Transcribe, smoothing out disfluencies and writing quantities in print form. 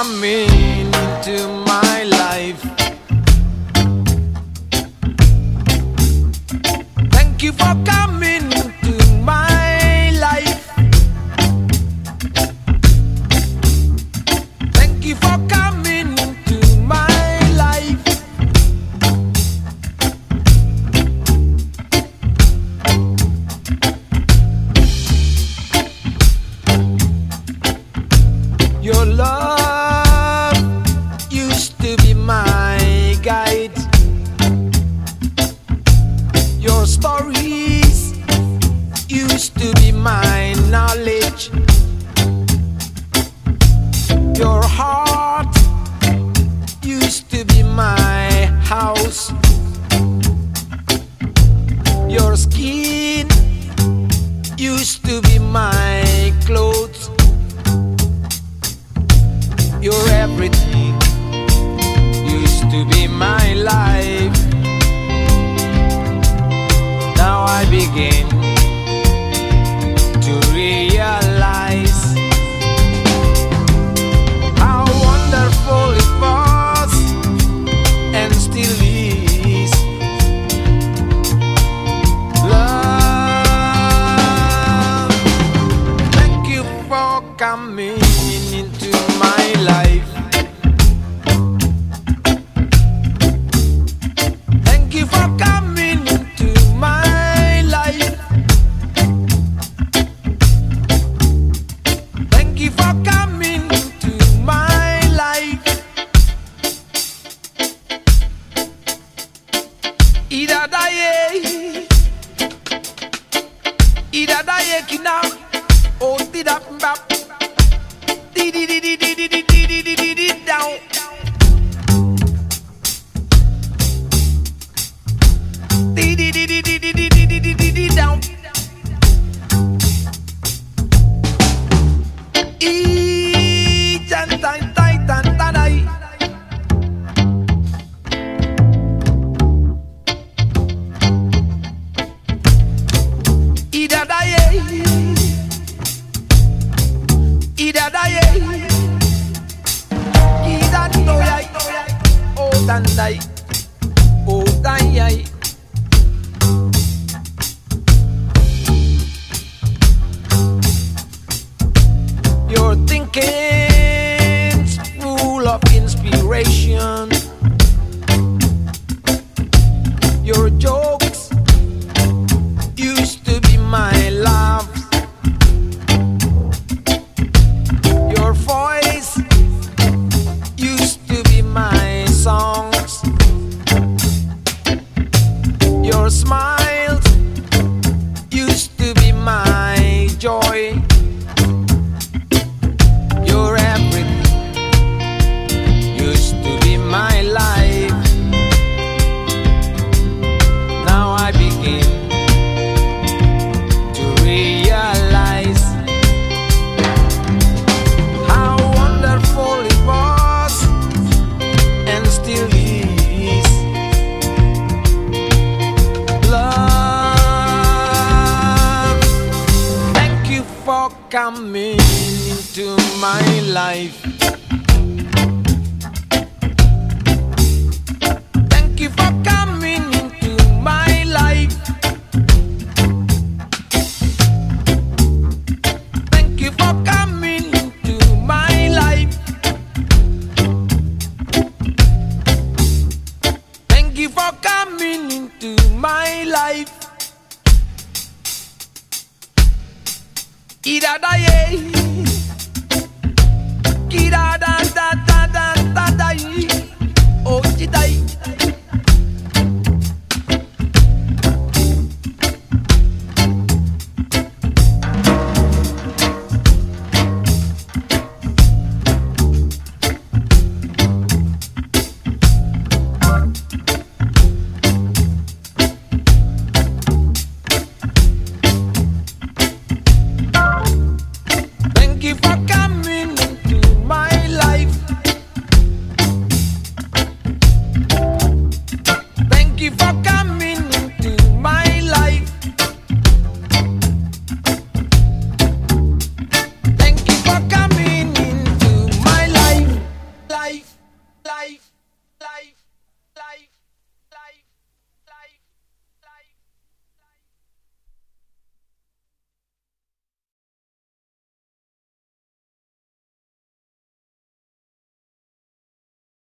come into my life. Thank you for coming into my life. Thank you for coming into my life. Your love used to be my guide. Your stories used to be my knowledge. Your heart used to be my house. Your skin used to be my clothes. Your everything used to be my life. Now I begin to realize how wonderful it was and still is. Love, thank you for coming into my life. Thank you for coming into my life. Thank you for coming into my life. Ida daye kina o tida mbap. Your thinking's full of inspiration. Your jokes used to be my love. Your voice used to be my songs. Your smiles used to be my joy. Your everything used to be my life. Now I begin to realize how wonderful it was and still is. Love, thank you for coming into my life. Thank you for coming into my life. Thank you for coming into my life. Thank you for coming into my life. Ida daye. Kira da da da da da da, oh,